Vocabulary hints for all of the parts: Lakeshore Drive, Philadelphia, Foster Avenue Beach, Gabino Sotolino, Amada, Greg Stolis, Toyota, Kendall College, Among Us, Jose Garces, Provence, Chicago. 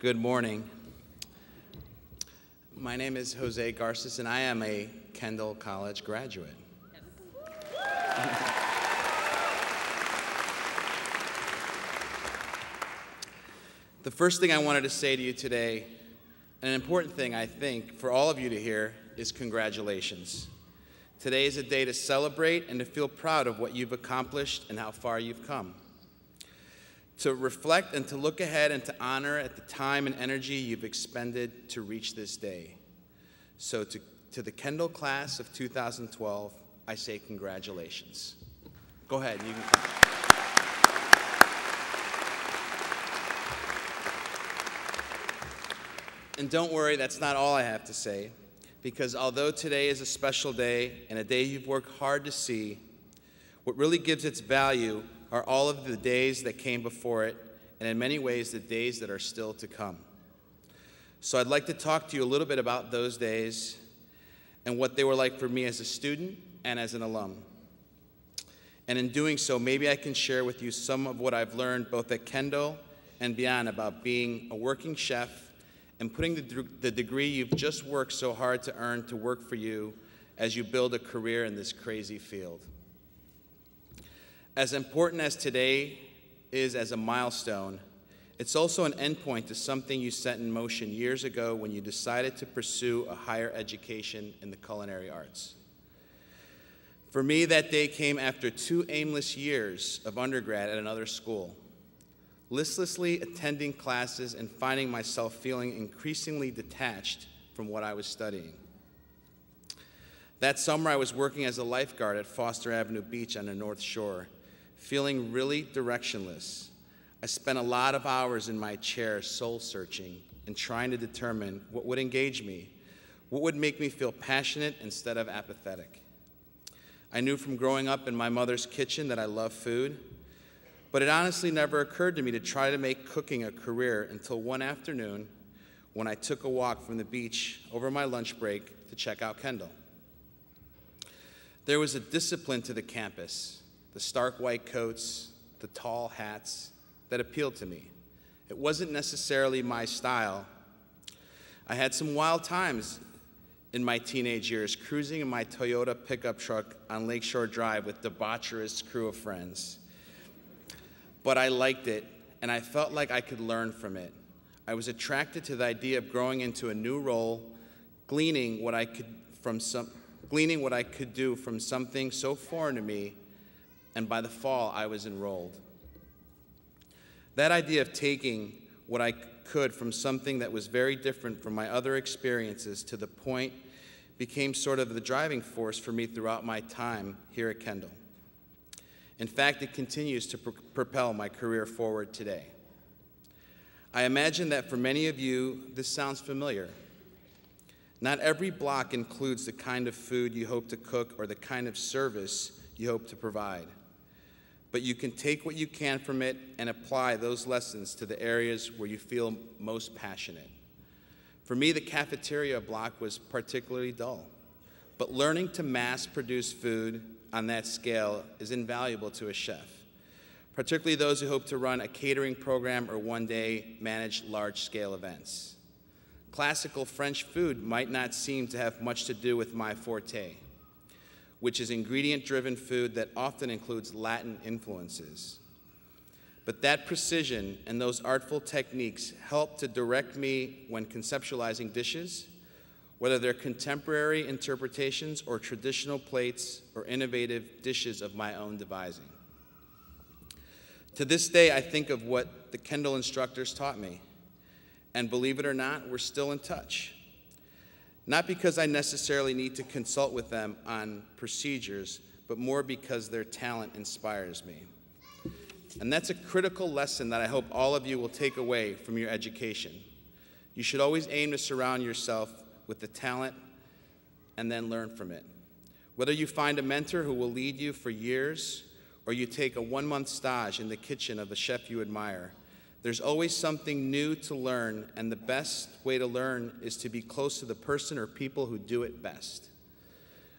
Good morning. My name is Jose Garces, and I am a Kendall College graduate. The first thing I wanted to say to you today, and an important thing I think for all of you to hear, is congratulations. Today is a day to celebrate and to feel proud of what you've accomplished and how far you've come. To reflect and to look ahead and to honor at the time and energy you've expended to reach this day. So to the Kendall class of 2012, I say congratulations. Go ahead, you can come. And don't worry, that's not all I have to say, because although today is a special day and a day you've worked hard to see, what really gives its value are all of the days that came before it, and in many ways, the days that are still to come. So I'd like to talk to you a little bit about those days and what they were like for me as a student and as an alum. And in doing so, maybe I can share with you some of what I've learned both at Kendall and beyond about being a working chef and putting the degree you've just worked so hard to earn to work for you as you build a career in this crazy field. As important as today is as a milestone, it's also an endpoint to something you set in motion years ago when you decided to pursue a higher education in the culinary arts. For me, that day came after 2 aimless years of undergrad at another school, listlessly attending classes and finding myself feeling increasingly detached from what I was studying. That summer, I was working as a lifeguard at Foster Avenue Beach on the North Shore, feeling really directionless. I spent a lot of hours in my chair soul-searching and trying to determine what would engage me, what would make me feel passionate instead of apathetic. I knew from growing up in my mother's kitchen that I love food, but it honestly never occurred to me to try to make cooking a career until one afternoon when I took a walk from the beach over my lunch break to check out Kendall. There was a discipline to the campus, the stark white coats, the tall hats, that appealed to me. It wasn't necessarily my style. I had some wild times in my teenage years, cruising in my Toyota pickup truck on Lakeshore Drive with a debaucherous crew of friends. But I liked it, and I felt like I could learn from it. I was attracted to the idea of growing into a new role, gleaning what I could do from something so foreign to me, and by the fall, I was enrolled. That idea of taking what I could from something that was very different from my other experiences to the point became sort of the driving force for me throughout my time here at Kendall. In fact, it continues to propel my career forward today. I imagine that for many of you, this sounds familiar. Not every block includes the kind of food you hope to cook or the kind of service you hope to provide. But you can take what you can from it and apply those lessons to the areas where you feel most passionate. For me, the cafeteria block was particularly dull, but learning to mass-produce food on that scale is invaluable to a chef, particularly those who hope to run a catering program or one day manage large-scale events. Classical French food might not seem to have much to do with my forte, which is ingredient-driven food that often includes Latin influences. But that precision and those artful techniques help to direct me when conceptualizing dishes, whether they're contemporary interpretations or traditional plates or innovative dishes of my own devising. To this day, I think of what the Kendall instructors taught me. And believe it or not, we're still in touch. Not because I necessarily need to consult with them on procedures, but more because their talent inspires me. And that's a critical lesson that I hope all of you will take away from your education. You should always aim to surround yourself with the talent and then learn from it. Whether you find a mentor who will lead you for years, or you take a 1-month stage in the kitchen of the chef you admire, there's always something new to learn, and the best way to learn is to be close to the person or people who do it best.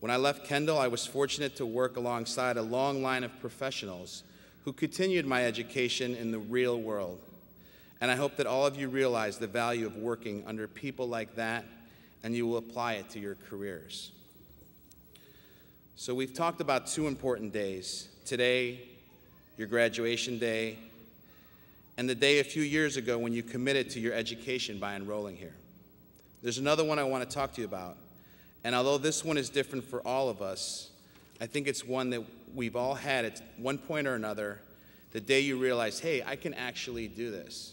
When I left Kendall, I was fortunate to work alongside a long line of professionals who continued my education in the real world. And I hope that all of you realize the value of working under people like that, and you will apply it to your careers. So we've talked about two important days. Today, your graduation day, and the day a few years ago when you committed to your education by enrolling here. There's another one I want to talk to you about. And although this one is different for all of us, I think it's one that we've all had at one point or another, the day you realize, hey, I can actually do this.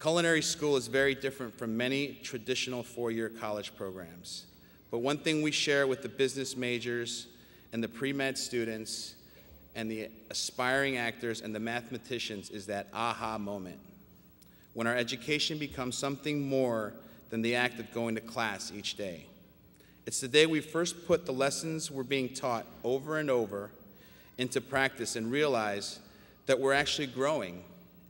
Culinary school is very different from many traditional four-year college programs. But one thing we share with the business majors and the pre-med students and the aspiring actors and the mathematicians is that aha moment, when our education becomes something more than the act of going to class each day. It's the day we first put the lessons we're being taught over and over into practice and realize that we're actually growing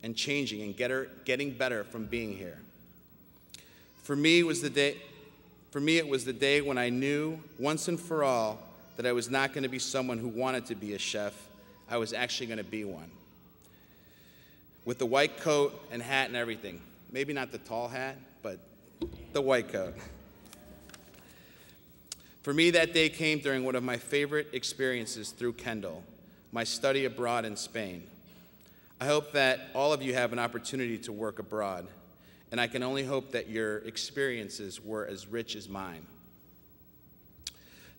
and changing and getting better from being here. For me, it was the day when I knew once and for all that I was not going to be someone who wanted to be a chef. I was actually going to be one. With the white coat and hat and everything. Maybe not the tall hat, but the white coat. For me, that day came during one of my favorite experiences through Kendall, my study abroad in Spain. I hope that all of you have an opportunity to work abroad, and I can only hope that your experiences were as rich as mine.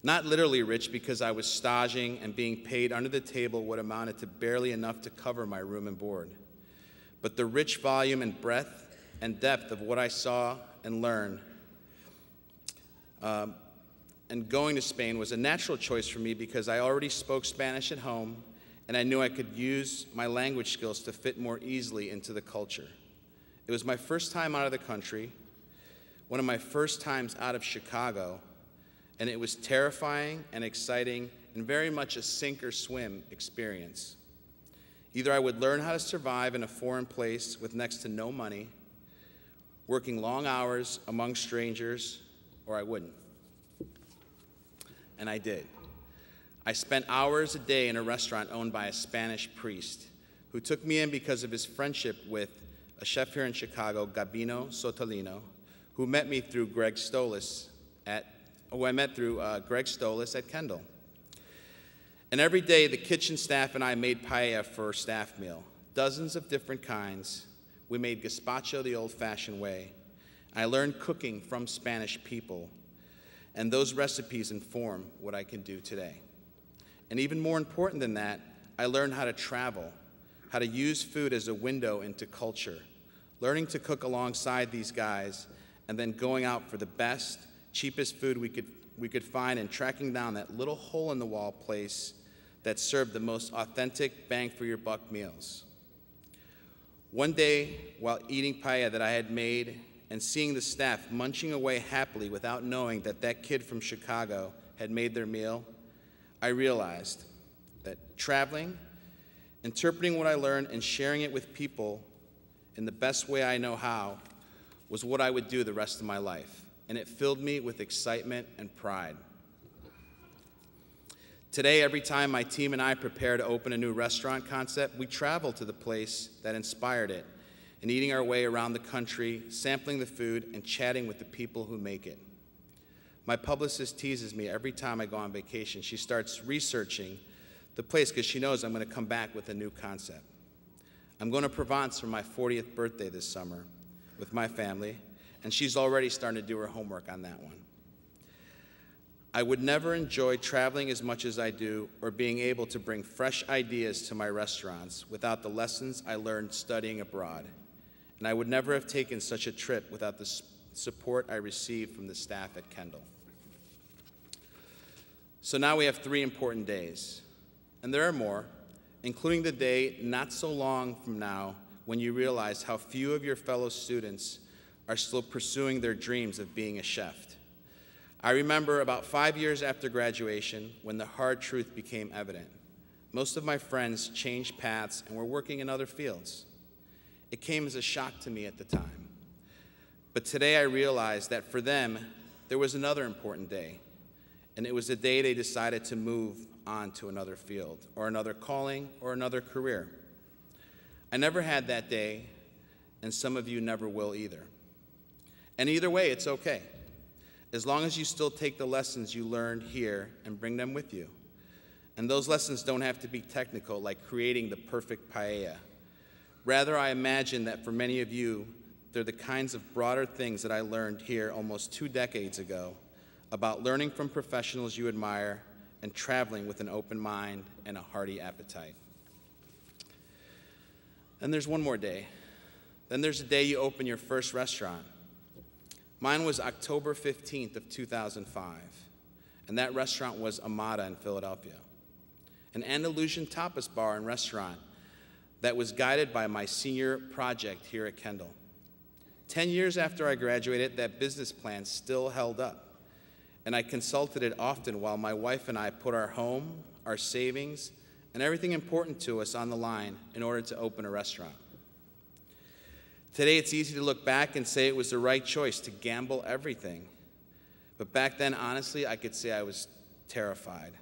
Not literally rich, because I was staging and being paid under the table what amounted to barely enough to cover my room and board, but the rich volume and breadth and depth of what I saw and learned. And going to Spain was a natural choice for me because I already spoke Spanish at home, and I knew I could use my language skills to fit more easily into the culture. It was my first time out of the country, one of my first times out of Chicago, and it was terrifying and exciting and very much a sink or swim experience. Either I would learn how to survive in a foreign place with next to no money, working long hours among strangers, or I wouldn't. And I did. I spent hours a day in a restaurant owned by a Spanish priest who took me in because of his friendship with a chef here in Chicago, Gabino Sotolino, who met me through Greg Stolis at Kendall. And every day, the kitchen staff and I made paella for a staff meal, dozens of different kinds. We made gazpacho the old-fashioned way. I learned cooking from Spanish people, and those recipes inform what I can do today. And even more important than that, I learned how to travel, how to use food as a window into culture, learning to cook alongside these guys, and then going out for the best, cheapest food we could find and tracking down that little hole-in-the-wall place that served the most authentic bang-for-your-buck meals. One day, while eating paella that I had made, and seeing the staff munching away happily without knowing that that kid from Chicago had made their meal, I realized that traveling, interpreting what I learned, and sharing it with people in the best way I know how was what I would do the rest of my life. And it filled me with excitement and pride. Today, every time my team and I prepare to open a new restaurant concept, we travel to the place that inspired it, and eating our way around the country, sampling the food, and chatting with the people who make it. My publicist teases me every time I go on vacation. She starts researching the place because she knows I'm going to come back with a new concept. I'm going to Provence for my 40th birthday this summer with my family, and she's already starting to do her homework on that one. I would never enjoy traveling as much as I do or being able to bring fresh ideas to my restaurants without the lessons I learned studying abroad. And I would never have taken such a trip without the support I received from the staff at Kendall. So now we have three important days. And there are more, including the day not so long from now when you realize how few of your fellow students are still pursuing their dreams of being a chef. I remember about 5 years after graduation when the hard truth became evident. Most of my friends changed paths and were working in other fields. It came as a shock to me at the time. But today I realized that for them, there was another important day. And it was the day they decided to move on to another field or another calling or another career. I never had that day, and some of you never will either. And either way, it's okay, as long as you still take the lessons you learned here and bring them with you. And those lessons don't have to be technical, like creating the perfect paella. Rather, I imagine that for many of you, they're the kinds of broader things that I learned here almost 2 decades ago about learning from professionals you admire and traveling with an open mind and a hearty appetite. And there's one more day. Then there's the day you open your first restaurant. Mine was October 15th of 2005, and that restaurant was Amada in Philadelphia, an Andalusian tapas bar and restaurant that was guided by my senior project here at Kendall. 10 years after I graduated, that business plan still held up, and I consulted it often while my wife and I put our home, our savings, and everything important to us on the line in order to open a restaurant. Today, it's easy to look back and say it was the right choice to gamble everything, but back then, honestly, I could say I was terrified.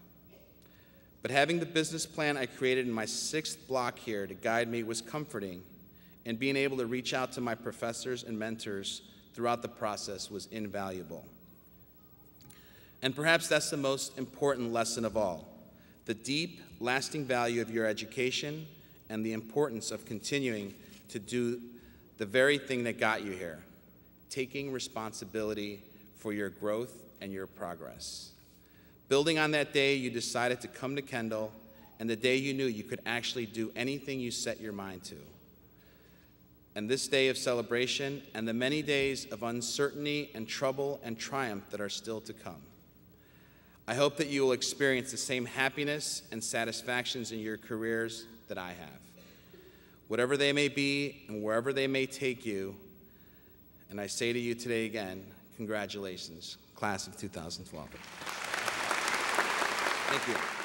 But having the business plan I created in my 6th block here to guide me was comforting, and being able to reach out to my professors and mentors throughout the process was invaluable. And perhaps that's the most important lesson of all, the deep, lasting value of your education and the importance of continuing to do the very thing that got you here, taking responsibility for your growth and your progress. Building on that day you decided to come to Kendall, and the day you knew you could actually do anything you set your mind to. And this day of celebration, and the many days of uncertainty and trouble and triumph that are still to come. I hope that you will experience the same happiness and satisfactions in your careers that I have. Whatever they may be and wherever they may take you, and I say to you today again, congratulations, class of 2012. Thank you.